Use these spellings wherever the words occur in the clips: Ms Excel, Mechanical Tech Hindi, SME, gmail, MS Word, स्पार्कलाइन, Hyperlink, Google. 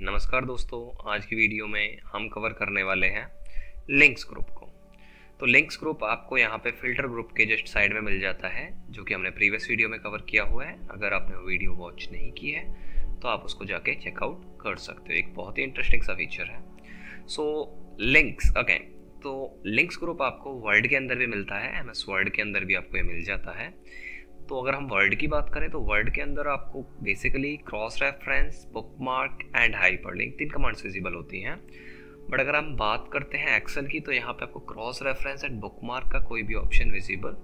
नमस्कार दोस्तों, आज की वीडियो में हम कवर करने वाले हैं लिंक्स ग्रुप को। तो लिंक्स ग्रुप आपको यहाँ पे फिल्टर ग्रुप के जस्ट साइड में मिल जाता है, जो कि हमने प्रीवियस वीडियो में कवर किया हुआ है। अगर आपने वो वीडियो वॉच नहीं की है तो आप उसको जाके चेकआउट कर सकते हो। एक बहुत ही इंटरेस्टिंग सा फीचर है। सो लिंक्स अगेन, तो लिंक्स ग्रुप आपको वर्ड के अंदर भी मिलता है, MS वर्ड के अंदर भी आपको ये मिल जाता है। तो अगर हम वर्ड की बात करें तो वर्ड के अंदर आपको basically cross reference, bookmark and hyperlink 3 commands visible होती हैं। बट अगर हम बात करते हैं एक्सेल की तो यहाँ पे आपको क्रॉस रेफरेंस एंड बुकमार्क का कोई भी ऑप्शन विजिबल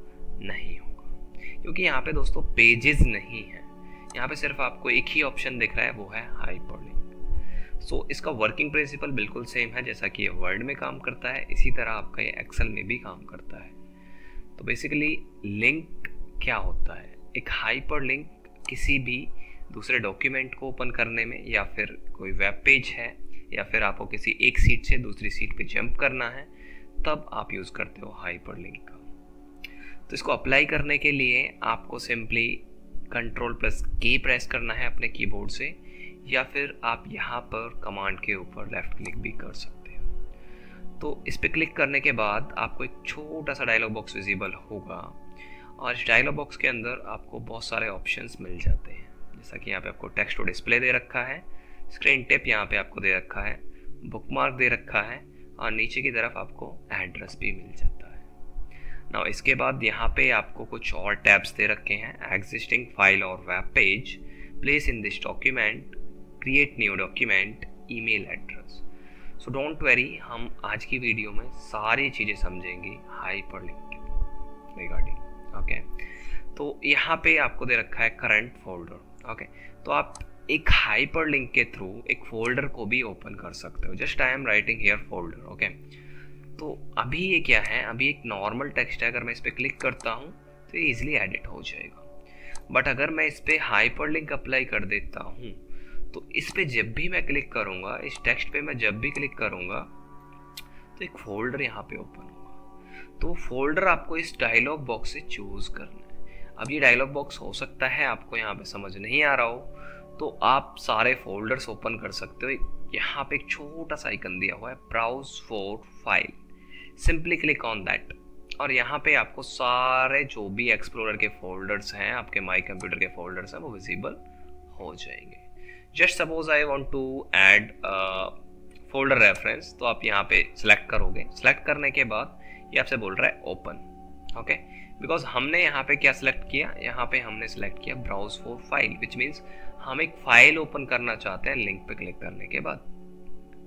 नहीं होगा, क्योंकि यहाँ पे दोस्तों पेजेस नहीं है, यहाँ पे सिर्फ आपको एक ही ऑप्शन दिख रहा है, वो है हाइपरलिंक। सो इसका वर्किंग प्रिंसिपल बिल्कुल सेम है, जैसा कि ये वर्ड में काम करता है इसी तरह आपका ये एक्सेल में भी काम करता है। तो बेसिकली लिंक क्या होता है? एक हाइपरलिंक किसी भी दूसरे डॉक्यूमेंट को ओपन करने में, या फिर कोई वेब पेज है, या फिर आपको किसी एक सीट से दूसरी सीट पे जंप करना है, तब आप यूज़ करते हो हाइपरलिंक का। तो इसको अप्लाई करने के लिए आपको सिंपली Ctrl+K प्रेस करना है अपने कीबोर्ड से, या फिर आप यहाँ पर कमांड के ऊपर लेफ्ट क्लिक भी कर सकते हो। तो इस पर क्लिक करने के बाद आपको एक छोटा सा डायलॉग बॉक्स विजिबल होगा, और इस डायलॉग बॉक्स के अंदर आपको बहुत सारे ऑप्शंस मिल जाते हैं। जैसा कि यहाँ पे आपको टेक्स्ट टू डिस्प्ले दे रखा है, स्क्रीन टैप यहाँ पे आपको दे रखा है, बुकमार्क दे रखा है, और नीचे की तरफ आपको एड्रेस भी मिल जाता है। नाउ इसके बाद यहाँ पे आपको कुछ और टैब्स दे रखे हैं, एग्जिस्टिंग फाइल और web page, place in this document, create new document, email address. So don't worry, हम आज की वीडियो में सारी चीज़ें समझेंगे हाइपरलिंक रिगार्डिंग। ओके तो यहाँ पे आपको दे रखा है करंट फोल्डर। ओके तो आप एक हाइपरलिंक के थ्रू एक फोल्डर को भी ओपन कर सकते हो। Just I am writing here folder. Okay तो अभी ये क्या है, अभी एक नॉर्मल टेक्स्ट है, अगर मैं इस पर क्लिक करता हूँ तो ये ईजिली एडिट हो जाएगा। बट अगर मैं इस पर हाइपरलिंक अप्लाई कर देता हूँ तो इस पर जब भी मैं क्लिक करूँगा, इस टेक्स्ट पे मैं जब भी क्लिक करूँगा तो एक फोल्डर यहाँ पे ओपन होगा। तो फोल्डर आपको इस डायलॉग बॉक्स से चूज करना है। अब ये डायलॉग बॉक्स हो सकता है आपको यहाँ पे समझ नहीं आ रहा हो, तो आप सारे फोल्डर्स ओपन कर सकते हो। यहाँ पे एक छोटा सा आइकन दिया हुआ है, browse for file, simply click on that, और यहाँ पे आपको सारे जो भी एक्सप्लोरर के फोल्डर्स हैं, आपके माई कंप्यूटर के फोल्डर्स हैं, वो विजिबल हो जाएंगे। Just suppose I want to add folder reference, तो आप यहाँ पे सिलेक्ट करोगे। सिलेक्ट करने के बाद ये आपसे बोल रहा है ओपन। ओके बिकॉज हमने यहाँ पे क्या सिलेक्ट किया, यहाँ पे हमने सिलेक्ट किया browse for file, which means हम एक फाइल ओपन करना चाहते हैं लिंक पे क्लिक करने के बाद।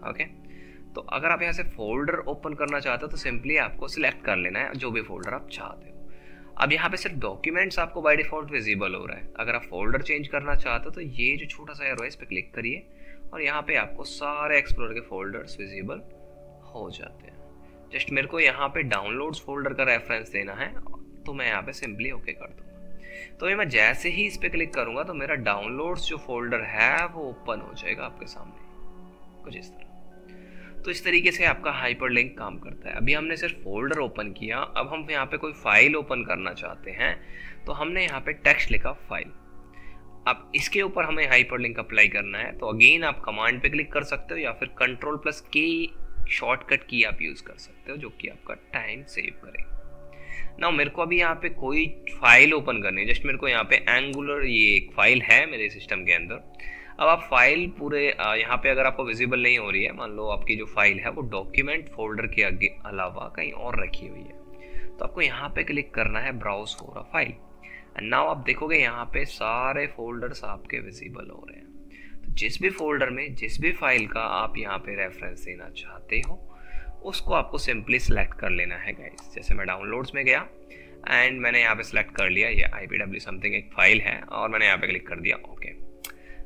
ओके तो अगर आप यहाँ से फोल्डर ओपन करना चाहते हो तो सिंपली आपको सिलेक्ट कर लेना है जो भी फोल्डर आप चाहते हो। अब यहाँ पे सिर्फ डॉक्यूमेंट्स आपको बाय डिफॉल्ट विजिबल हो रहा है। अगर आप फोल्डर चेंज करना चाहते हो तो ये जो छोटा सा एरो है, इस पर क्लिक करिए, और यहाँ पे आपको सारे एक्सप्लोरर के फोल्डर्स विजिबल हो जाते हैं। जस्ट मेरे को यहाँ पे डाउनलोड्स फोल्डर का रेफरेंस देना है, तो मैं यहाँ पे सिंपली ओके कर दूँगा। तो ये मैं जैसे ही इस पर क्लिक करूँगा तो मेरा डाउनलोड्स जो फोल्डर है वो ओपन हो जाएगा आपके सामने, कुछ इस तरह। तो इस तरीके से आपका हाइपरलिंक काम करता है। अभी हमने सिर्फ फोल्डर ओपन किया, अब हम यहाँ पे कोई फाइल ओपन करना चाहते हैं, तो हमने यहाँ पे टेक्स्ट लिखा फाइल। अब इसके ऊपर हमें हाइपरलिंक अप्लाई करना है, तो अगेन आप कमांड पे क्लिक कर सकते हो, या फिर Ctrl+K शॉर्टकट की आप यूज़ कर सकते हो, जो कि आपका टाइम सेव करेगा। ना मेरे को अभी यहाँ पे कोई फाइल ओपन करनी है, जस्ट मेरे को यहाँ पे एंगुलर, ये एक फाइल है मेरे सिस्टम के अंदर। अब आप फाइल पूरे यहाँ पे अगर आपको विजिबल नहीं हो रही है, मान लो आपकी जो फाइल है वो डॉक्यूमेंट फोल्डर के अलावा कहीं और रखी हुई है, तो आपको यहाँ पे क्लिक करना है browse for a file, and now आप देखोगे यहाँ पे सारे फोल्डर्स आपके विजिबल हो रहे हैं। जिस भी फोल्डर में जिस भी फाइल का आप यहाँ पे रेफरेंस देना चाहते हो उसको आपको सिंपली सिलेक्ट कर लेना है गाइस। जैसे मैं डाउनलोड्स में गया एंड मैंने यहाँ पे सिलेक्ट कर लिया, ये IPW समथिंग एक फाइल है, और मैंने यहाँ पे क्लिक कर दिया ओके।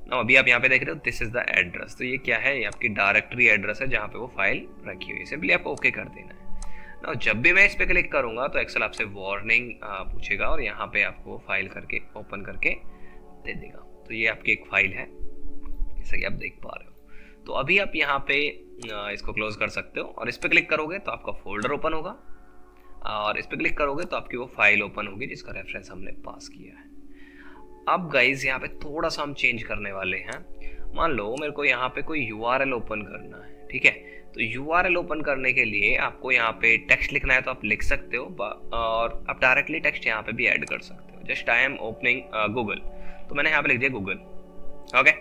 नाउ अभी आप यहाँ पे देख रहे हो दिस इज़ द एड्रेस, तो ये क्या है, ये आपकी डायरेक्टरी एड्रेस है जहाँ पे वो फाइल रखी हुई है, सिंपली आपको ओके कर देना है। नाउ जब भी मैं इस पर क्लिक करूँगा तो एक्सेल आपसे वार्निंग पूछेगा, और यहाँ पर आपको फाइल करके ओपन करके दे देगा। तो ये आपकी एक फाइल है, जैसा कि आप देख पा रहे हो। तो अभी आप यहाँ पे इसको क्लोज कर सकते हो, और इस पर क्लिक करोगे तो आपका फोल्डर ओपन होगा, और इस पर क्लिक करोगे तो आपकी वो फाइल ओपन होगी जिसका रेफरेंस हमने पास किया है। अब गाइज यहाँ पे थोड़ा सा हम चेंज करने वाले हैं। मान लो मेरे को यहाँ पे कोई URL ओपन करना है, ठीक है। तो URL ओपन करने के लिए आपको यहाँ पे टेक्स्ट लिखना है तो आप लिख सकते हो, और आप डायरेक्टली टेक्स्ट यहाँ पे भी ऐड कर सकते हो। Just I am opening Google, तो मैंने यहाँ पे लिख दिया गूगल। ओके,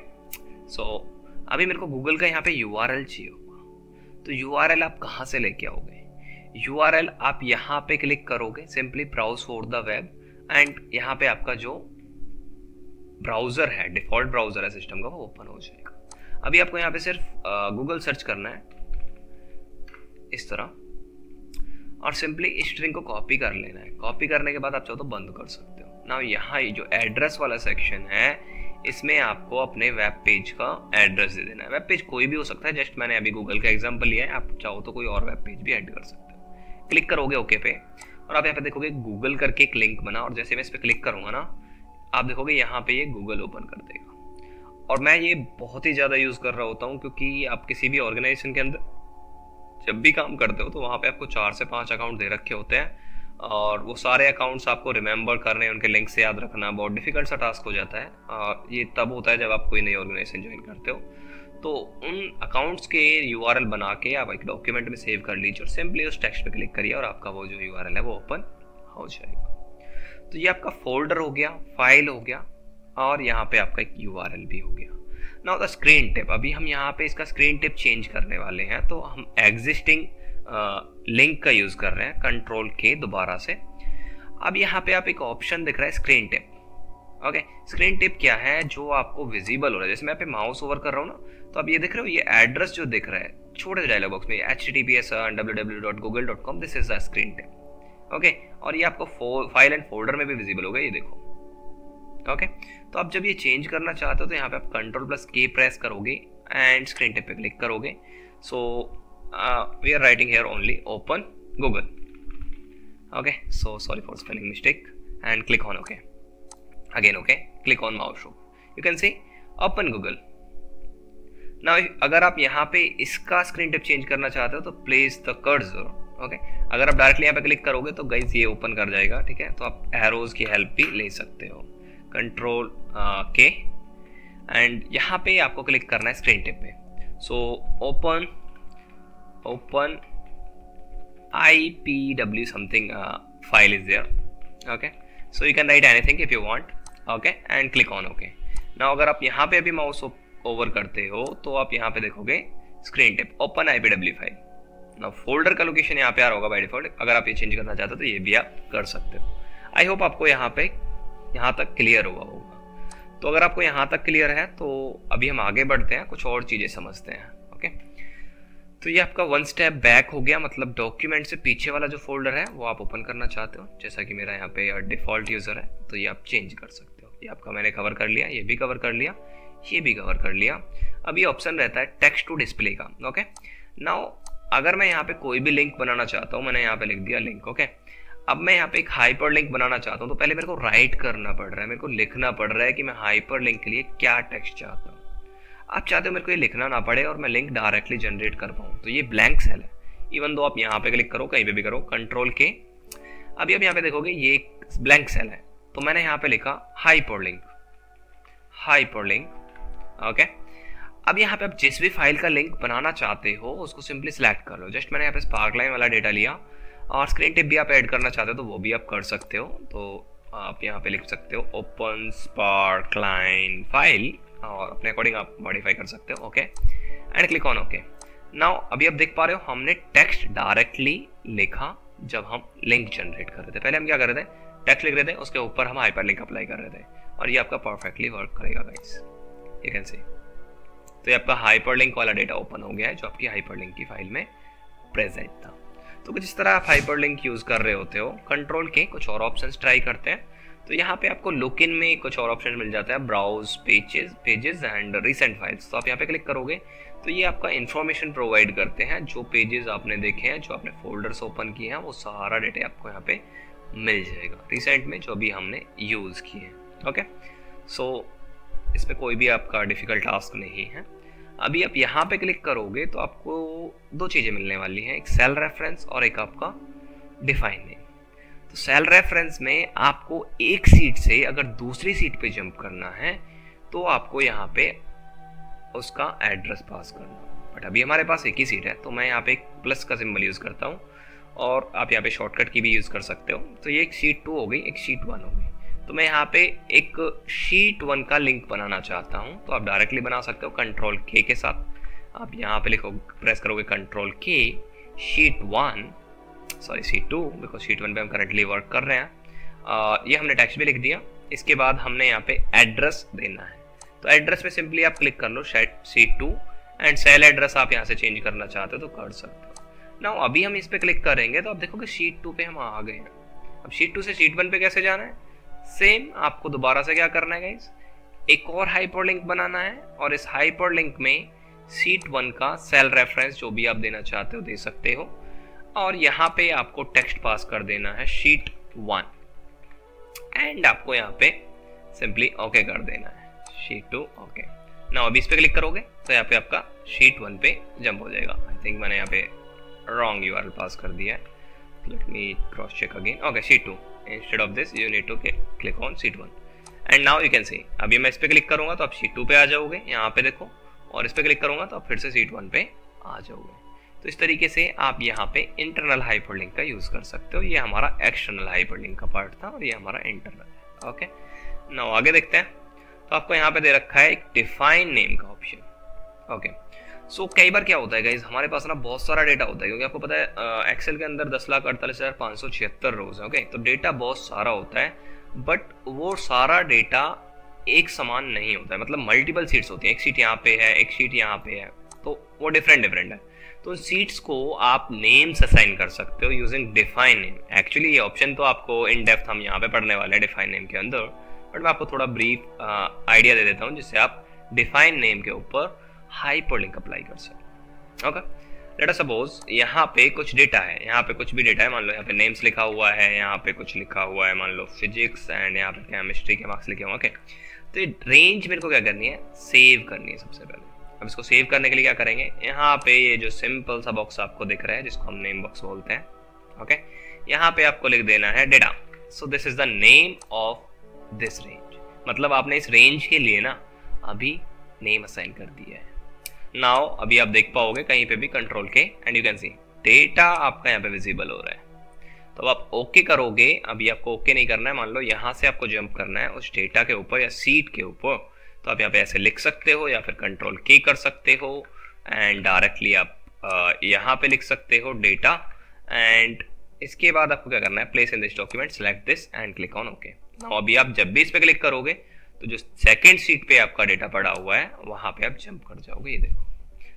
सो अभी मेरे को गूगल का यहाँ पे URL चाहिए होगा। तो URL आप कहाँ से लेके आओगे? URL आप यहाँ पे क्लिक करोगे, simply browse for the web, and यहाँ पे आपका जो ब्राउजर है, डिफॉल्ट ब्राउजर है सिस्टम का, वो ओपन हो जाएगा। अभी आपको यहाँ पे सिर्फ गूगल सर्च करना है इस तरह, और सिंपली इस स्ट्रिंग को कॉपी कर लेना है। कॉपी करने के बाद आप चाहो तो बंद कर सकते हो। नाउ यहाँ जो एड्रेस वाला सेक्शन है, इसमें आपको अपने वेब पेज का एड्रेस दे देना है। वेब पेज कोई भी हो सकता है, जस्ट मैंने अभी गूगल का एग्जांपल लिया है, आप चाहो तो कोई और वेब पेज भी ऐड कर सकते हो। क्लिक करोगे ओके पे, और आप यहाँ पे देखोगे गूगल करके एक लिंक बना, और जैसे मैं इस पर क्लिक करूँगा ना, आप देखोगे यहाँ पे ये गूगल ओपन कर देगा। और मैं ये बहुत ही ज़्यादा यूज़ कर रहा होता हूँ, क्योंकि आप किसी भी ऑर्गेनाइजेशन के अंदर जब भी काम करते हो तो वहाँ पे आपको 4 से 5 अकाउंट दे रखे होते हैं, और वो सारे अकाउंट्स आपको रिमेंबर करने, उनके लिंक से याद रखना बहुत डिफिकल्ट सा टास्क हो जाता है। और ये तब होता है जब आप कोई नई ऑर्गेनाइजेशन ज्वाइन करते हो। तो उन अकाउंट्स के URL बना के आप एक डॉक्यूमेंट में सेव कर लीजिए, और सिंपली उस टेक्स्ट पर क्लिक करिए और आपका वो जो URL है वो ओपन हो जाएगा। तो ये आपका फोल्डर हो गया, फाइल हो गया, और यहाँ पे आपका एक URL भी हो गया। नाउ द स्क्रीन टेप, अभी हम यहाँ पे इसका स्क्रीन टेप चेंज करने वाले हैं। तो हम एग्जिस्टिंग लिंक का यूज़ कर रहे हैं, Ctrl K दोबारा से। अब यहाँ पे आप एक ऑप्शन दिख रहा है screen tape. Okay, screen tape क्या है? जो आपको विजिबल हो रहा है, जैसे मैं यहाँ पे माउस ओवर कर रहा हूँ ना, तो आप ये देख रहे हो, ये एड्रेस जो दिख रहा है छोटे डायलॉग बॉक्स में, https://www.google.com, this is the screen tape. Okay, और ये आपको फाइल एंड फोल्डर में भी विजिबल होगा, ये देखो। ओके, तो आप जब ये चेंज करना चाहते हो तो यहाँ पे आप Ctrl+K प्रेस करोगे एंड स्क्रीन टेप पे क्लिक करोगे। So we are writing here only open Google. Okay, so sorry for spelling mistake, and click on okay again. Okay, click on mouse, you can see open Google. Now अगर आप यहाँ पे इसका screen tape change करना चाहते हो तो place the cursor. Okay, अगर आप डायरेक्टली यहाँ पे क्लिक करोगे तो गाइस ये ओपन कर जाएगा, ठीक है। तो आप एरोज की हेल्प भी ले सकते हो, Ctrl K, एंड यहाँ पे आपको क्लिक करना है स्क्रीन टेप पे। So open IPW something file is there. Okay, so you can write anything if you want. Okay, and click on okay. Now अगर आप यहाँ पे भी माउस ओवर करते हो तो आप यहाँ पे देखोगे screen tape open IPW file. ना फोल्डर का लोकेशन यहाँ पे आ रहा होगा बाय डिफॉल्ट, अगर आप ये चेंज करना चाहते हो तो ये भी आप कर सकते हो। आई होप आपको यहाँ तक क्लियर हुआ होगा। तो अगर आपको यहाँ तक क्लियर है तो अभी हम आगे बढ़ते हैं, कुछ और चीज़ें समझते हैं। ओके, तो ये आपका 1 स्टेप बैक हो गया, मतलब डॉक्यूमेंट से पीछे वाला जो फोल्डर है वो आप ओपन करना चाहते हो। जैसा कि मेरा यहाँ पे डिफ़ॉल्ट यूज़र है, तो ये आप चेंज कर सकते हो। ये आपका मैंने कवर कर लिया, ये भी कवर कर लिया, ये भी कवर कर लिया। अब ये ऑप्शन रहता है टेक्स्ट टू डिस्प्ले का। ओके, नाउ अगर मैं यहाँ पे कोई भी लिंक बनाना चाहता हूँ, मैंने यहाँ पे लिख दिया लिंक। ओके, अब मैं यहाँ पे एक हाइपर लिंक बनाना चाहता हूँ, तो पहले मेरे को राइट करना पड़ रहा है, मेरे को लिखना पड़ रहा है कि मैं हाइपर लिंक के लिए क्या टेक्स्ट चाहता हूँ। आप चाहते हो मेरे को ये लिखना ना पड़े और मैं लिंक डायरेक्टली जनरेट कर पाऊँ, तो ये ब्लैंक सेल है। इवन दो आप यहाँ पे क्लिक करो, कहीं पर भी करो, Ctrl K। अभी आप यहाँ पे देखोगे ये एक ब्लैंक सेल है, तो मैंने यहाँ पे लिखा हाइपर लिंक। ओके, अब यहाँ पे आप जिस भी फाइल का लिंक बनाना चाहते हो उसको सिंपली सिलेक्ट कर लो। जस्ट मैंने यहाँ पे स्पार्कलाइन वाला डेटा लिया, और स्क्रीन टेप भी आप ऐड करना चाहते हो तो वो भी आप कर सकते हो। तो आप यहाँ पे लिख सकते हो ओपन स्पार्कलाइन फाइल, और अपने अकॉर्डिंग आप मॉडिफाई कर सकते हो। Okay, and click on okay. Now अभी आप देख पा रहे हो हमने टेक्स्ट डायरेक्टली लिखा जब हम लिंक जनरेट कर रहे थे। पहले हम क्या कर रहे थे, टेक्स्ट लिख रहे थे, उसके ऊपर हम हाइपर लिंक अप्लाई कर रहे थे, और ये आपका परफेक्टली वर्क करेगा गाइस, यू कैन सी। तो ये आपका हाइपर लिंक वाला डेटा ओपन हो गया है जो आपकी हाइपर लिंक की फाइल में प्रेजेंट था। तो कुछ इस तरह आप हाइपर लिंक यूज़ कर रहे होते हो। Ctrl K, कुछ और ऑप्शंस ट्राई करते हैं। तो यहाँ पे आपको लुक इन में कुछ और ऑप्शन मिल जाता है, browse pages and recent files. तो आप यहाँ पे क्लिक करोगे तो ये आपका इन्फॉर्मेशन प्रोवाइड करते हैं, जो पेजेस आपने देखे हैं, जो आपने फोल्डर्स ओपन किए हैं, वो सारा डेटा आपको यहाँ पे मिल जाएगा, रिसेंट में जो भी हमने यूज़ किए हैं। ओके, सो इसमें कोई भी आपका डिफ़िकल्ट टास्क नहीं है। अभी आप यहाँ पे क्लिक करोगे तो आपको 2 चीज़ें मिलने वाली हैं, एक सेल रेफरेंस और एक आपका डिफाइन नेम। तो सेल रेफरेंस में आपको एक सीट से अगर दूसरी सीट पे जंप करना है तो आपको यहाँ पे उसका एड्रेस पास करना। बट अभी हमारे पास एक ही सीट है तो मैं यहाँ पे एक प्लस का सिंबल यूज़ करता हूँ और आप यहाँ पे शॉर्टकट की भी यूज़ कर सकते हो। तो ये एक शीट 2 हो गई, एक शीट 1 हो गई। तो मैं यहाँ पे एक शीट 1 का लिंक बनाना चाहता हूँ तो आप डायरेक्टली बना सकते हो कंट्रोल के साथ। आप यहाँ पे लिखो, प्रेस करोगे control K, sheet 2 because sheet 1 पे हम करंटली वर्क कर रहे हैं। ये हमने टेक्स्ट भी लिख दिया। इसके बाद हमने यहाँ पे एड्रेस देना है तो एड्रेस पे सिंपली आप क्लिक कर लो शीट 2 एंड सेल एड्रेस आप यहाँ से चेंज करना चाहते हो तो कर सकते हो। ना अभी हम इस पे क्लिक करेंगे तो आप देखोगे शीट 2 पे हम आ गए हैं। अब शीट 2 से शीट 1 पे कैसे जाना है, सेम आपको दोबारा से क्या करना है गाइस, एक और हाइपरलिंक बनाना है और इस हाइपरलिंक में शीट 1 का सेल रेफरेंस जो भी आप देना चाहते हो दे सकते हो और यहाँ पे आपको टेक्स्ट पास कर देना है शीट 1 एंड आपको यहाँ पे सिंपली ओके कर देना है शीट 2 ओके। ना अभी इस पे क्लिक करोगे तो यहाँ पे आपका शीट 1 पे जंप हो जाएगा। आई थिंक मैंने यहाँ पे रॉन्ग यूआरएल पास कर दिया है, let me cross check again. Okay sheet 2 instead of this you need to click on sheet 1 and now you can see. अभी मैं इस पे क्लिक करूंगा तो आप शीट 2 पे आ जाओगे, यहाँ पे देखो, और इस पे क्लिक करूंगा तो आप फिर से शीट 1 पे आ जाओगे। तो इस तरीके से आप यहाँ पे इंटरनल हाइपरलिंक का यूज़ कर सकते हो। ये हमारा एक्सटर्नल हाइपरलिंक का पार्ट था और ये हमारा इंटरनल है। ओके नाउ आगे देखते हैं। तो आपको यहाँ पे दे रखा है एक डिफाइन नेम का ऑप्शन। ओके सो कई बार क्या होता है गाइस, हमारे पास ना बहुत सारा डेटा होता है क्योंकि आपको पता है एक्सेल के अंदर 10,48,576 रोज है। ओके तो डेटा बहुत सारा होता है बट वो सारा डेटा एक समान नहीं होता है, मतलब मल्टीपल सीट्स होती हैं। एक सीट यहाँ पे है, एक सीट यहाँ पे है, तो वो डिफरेंट है। तो सीट्स को आप नेम्स असाइन कर सकते हो यूजिंग डिफाइन नेम। एक्चुअली ये ऑप्शन तो आपको इन डेप्थ हम यहाँ पे पढ़ने वाले हैं डिफाइन नेम के अंदर, बट मैं आपको थोड़ा ब्रीफ आइडिया दे देता हूँ जिससे आप डिफाइन नेम के ऊपर हाइपरलिंक अप्लाई कर सकते। ओके लेट अस सपोज यहाँ पे कुछ डेटा है, यहाँ पे कुछ भी डेटा है। मान लो यहाँ पे नेम्स लिखा हुआ है, यहाँ पे कुछ लिखा हुआ है, मान लो फिजिक्स एंड यहाँ पे केमिस्ट्री के मार्क्स लिखे हुए। ओके तो ये रेंज मेरे को क्या करनी है, सेव करनी है सबसे पहले। अब इसको सेव करने के लिए क्या करेंगे, यहाँ पे ये जो सिंपल सा बॉक्स आपको दिख रहा है जिसको हम नेम बॉक्स बोलते हैं। ओके यहाँ पे आपको लिख देना है data, so this is the name of this range, मतलब आपने इस रेंज के लिए ना अभी नेम असाइन कर दिया है। नाउ अभी आप देख पाओगे कहीं पे भी कंट्रोल के and you can see data आपका यहाँ पे विजिबल हो रहा है। तो आप ओके करोगे, अभी आपको ओके नहीं करना है, मान लो यहाँ से आपको जंप करना है उस डेटा के ऊपर या सीट के ऊपर, तो आप यहाँ पे ऐसे लिख सकते हो या फिर कंट्रोल के कर सकते हो एंड डायरेक्टली आप यहाँ पे लिख सकते हो डेटा। एंड इसके बाद आपको क्या करना है, place in this document, select this and click on okay. अभी आप जब भी इस पे क्लिक करोगे तो जो सेकंड सीट पे आपका डेटा पड़ा हुआ है वहां पे आप जंप कर जाओगे। ये देखो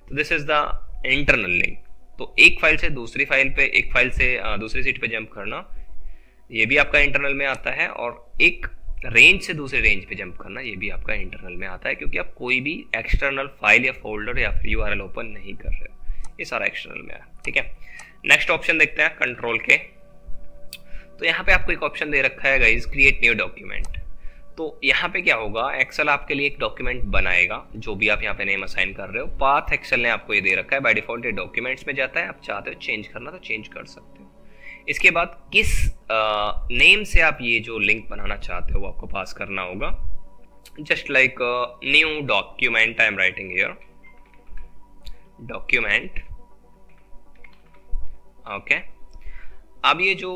तो this is the internal link. तो एक फाइल से दूसरी फाइल पे, एक फाइल से दूसरी सीट पे जंप करना ये भी आपका इंटरनल में आता है और एक रेंज से दूसरे रेंज पे जंप करना ये भी आपका इंटरनल में आता है, क्योंकि आप कोई भी एक्सटर्नल फाइल या फोल्डर या फिर यूआरएल ओपन नहीं कर रहे हो, ये सारा एक्सटर्नल में है। ठीक है नेक्स्ट ऑप्शन देखते हैं कंट्रोल के। तो यहाँ पे आपको एक ऑप्शन दे रखा है गाइस क्रिएट न्यू डॉक्यूमेंट। तो यहाँ पे क्या होगा, एक्सेल आपके लिए एक डॉक्यूमेंट बनाएगा जो भी आप यहाँ पे नेम असाइन कर रहे हो। पाथ एक्सेल ने आपको ये दे रखा है, बाय डिफॉल्ट ये डॉक्यूमेंट्स में जाता है। आप चाहते हो चेंज करना तो चेंज कर सकते हो। इसके बाद किस नेम से आप ये जो लिंक बनाना चाहते हो वो आपको पास करना होगा। Just like new document I am writing here document. Okay अब ये जो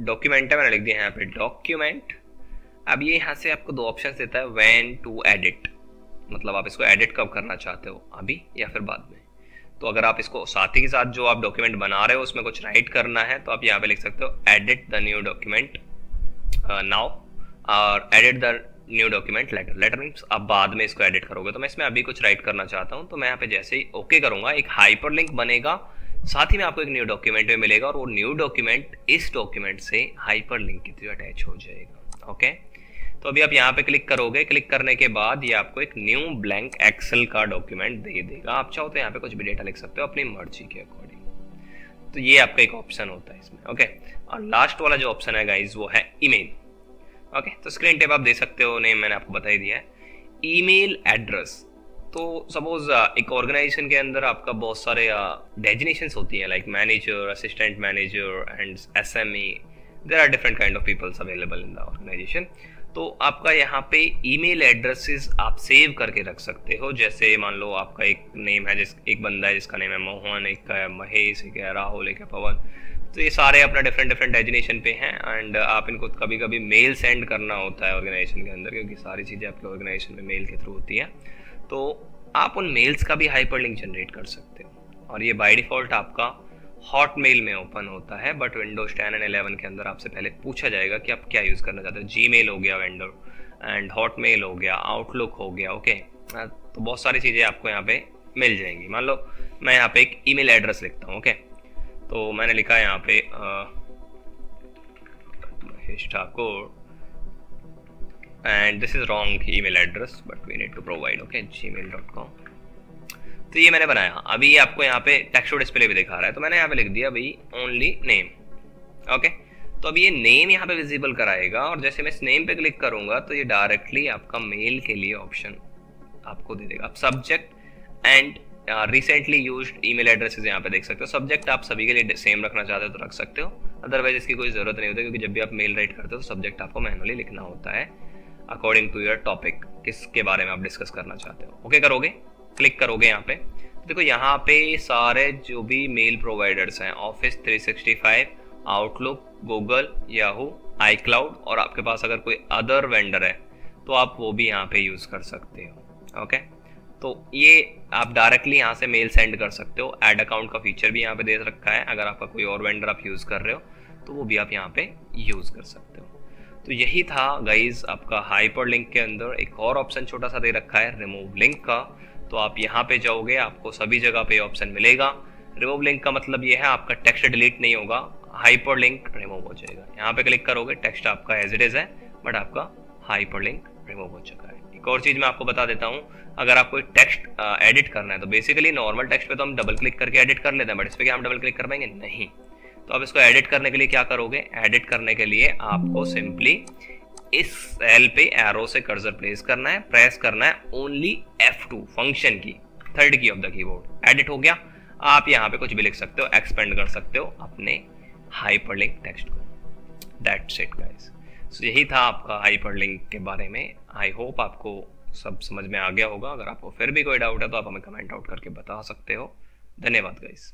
डॉक्यूमेंट है मैंने लिख दिया है यहाँ पे डॉक्यूमेंट। अब ये यहाँ से आपको दो ऑप्शन देता है, व्हेन टू एडिट, मतलब आप इसको एडिट कब करना चाहते हो, अभी या फिर बाद में। तो अगर आप इसको साथ ही के साथ जो आप डॉक्यूमेंट बना रहे हो उसमें कुछ राइट करना है तो आप यहाँ पे लिख सकते हो edit the new document now और edit the new document later. Later means आप बाद में इसको एडिट करोगे। तो मैं इसमें अभी कुछ राइट करना चाहता हूँ तो मैं यहाँ पे जैसे ही ओके करूँगा एक हाइपरलिंक बनेगा, साथ ही में आपको एक न्यू डॉक्यूमेंट भी मिलेगा और वो न्यू डॉक्यूमेंट इस डॉक्यूमेंट से हाइपरलिंक के थ्रू अटैच हो जाएगा। ओके तो अभी आप यहाँ पे क्लिक करोगे, क्लिक करने के बाद ये आपको एक न्यू ब्लैंक एक्सेल का डॉक्यूमेंट दे देगा। आप चाहो तो यहाँ पे कुछ भी डेटा लिख सकते हो अपनी मर्जी के अकॉर्डिंग। तो ये आपका एक ऑप्शन होता है इसमें। ओके और लास्ट वाला जो ऑप्शन है गाइज वो है ईमेल। ओके तो स्क्रीन टेप आप दे सकते हो, नहीं मैंने आपको बता ही दिया है ईमेल एड्रेस। तो सपोज एक ऑर्गेनाइजेशन के अंदर आपका बहुत सारे डेजिग्नेशंस होती हैं like manager, assistant manager and SME। There are different kind of peoples available in the organisation. तो आपका यहाँ पे ईमेल एड्रेसेस आप सेव करके रख सकते हो। जैसे मान लो आपका एक नेम है, जिस एक बंदा है जिसका नेम है मोहन, एक का है महेश, एक है राहुल, एक है पवन। तो ये सारे अपना डिफरेंट डिफरेंट डेजिनेशन पे हैं एंड आप इनको कभी कभी मेल सेंड करना होता है ऑर्गेनाइजेशन के अंदर, क्योंकि सारी चीज़ें आपके ऑर्गेनाइजेशन में मेल के थ्रू होती हैं। तो आप उन मेल्स का भी हाइपरलिंक जनरेट कर सकते हो और ये बाय डिफ़ॉल्ट आपका हॉटमेल में ओपन होता है, बट विंडोज 10 एंड 11 के अंदर आपसे पहले पूछा जाएगा कि आप क्या यूज़ करना चाहते हो। जीमेल हो गया विंडो एंड हॉटमेल हो गया, आउटलुक हो गया, ओके। तो बहुत सारी चीज़ें आपको यहाँ पे मिल जाएंगी। मान लो मैं यहाँ पे एक ईमेल एड्रेस लिखता हूँ, ओके। तो मैंने लिखा है यहाँ पे Mahesh Thakur and this is wrong email address but we need to provide, okay, gmail.com। तो ये मैंने बनाया, अभी आपको यहाँ पे टेक्स्ट डिस्प्ले भी दिखा रहा है। तो मैंने यहाँ पे लिख दिया भाई ओनली नेम, ओके। तो अब ये नेम यहाँ पे विजिबल कराएगा और जैसे मैं इस नेम पे क्लिक करूंगा तो ये डायरेक्टली आपका मेल के लिए ऑप्शन आपको दे देगा। आप subject and recently used email addresses यहाँ पे देख सकते हो। सब्जेक्ट आप सभी के लिए सेम रखना चाहते हो तो रख सकते हो, अदरवाइज इसकी कोई जरूरत नहीं होती, क्योंकि जब भी आप मेल राइट करते हो तो सब्जेक्ट आपको मैनुअली लिखना होता है अकॉर्डिंग टू योर टॉपिक, किसके बारे में आप डिस्कस करना चाहते हो, ओके। करोगे, क्लिक करोगे यहाँ पे, देखो यहाँ पे सारे जो भी मेल प्रोवाइडर्स हैं, office 365, Outlook, Google, Yahoo, iCloud, और आपके पास अगर कोई अदर वेंडर है तो आप वो भी यहाँ पे यूज़ कर सकते हो, ओके। तो ये आप डायरेक्टली यहाँ से मेल सेंड कर सकते हो। ऐड अकाउंट का फीचर भी यहाँ पे दे रखा है, अगर आपका कोई और वेंडर आप यूज़ कर रहे हो तो वो भी आप यहाँ पे यूज़ कर सकते हो। तो यही था गाइज आपका हाइपर लिंक के अंदर एक और ऑप्शन छोटा सा दे रखा है रिमूव लिंक का। तो आप यहाँ पे जाओगे, आपको सभी जगह पे ऑप्शन मिलेगा। रिमूव लिंक का मतलब ये है आपका टेक्स्ट डिलीट नहीं होगा, हाइपर लिंक रिमूव हो जाएगा। यहाँ पे क्लिक करोगे, टेक्स्ट आपका एज इट इज है बट आपका हाइपर लिंक रिमूव हो चुका है। एक और चीज़ मैं आपको बता देता हूँ, अगर आपको टेक्स्ट एडिट करना है तो बेसिकली नॉर्मल टेक्स्ट पे तो हम डबल क्लिक करके एडिट कर लेते हैं, बट इस पर क्या हम डबल क्लिक कर पाएंगे? नहीं। तो आप इसको एडिट करने के लिए क्या करोगे? एडिट करने के लिए आपको सिंपली इस सेल पे एरो से कर्सर प्लेस करना है, प्रेस करना है only F2 function key, third key of the keyboard. Edit हो गया। आप यहाँ पे कुछ भी लिख सकते हो, एक्सपेंड कर सकते हो अपने हाइपरलिंक टेक्स्ट को। That's it guys. सो यही था आपका हाइपरलिंक के बारे में। आई होप आपको सब समझ में आ गया होगा। अगर आपको फिर भी कोई डाउट है तो आप हमें कमेंट आउट करके बता सकते हो। धन्यवाद गाइस।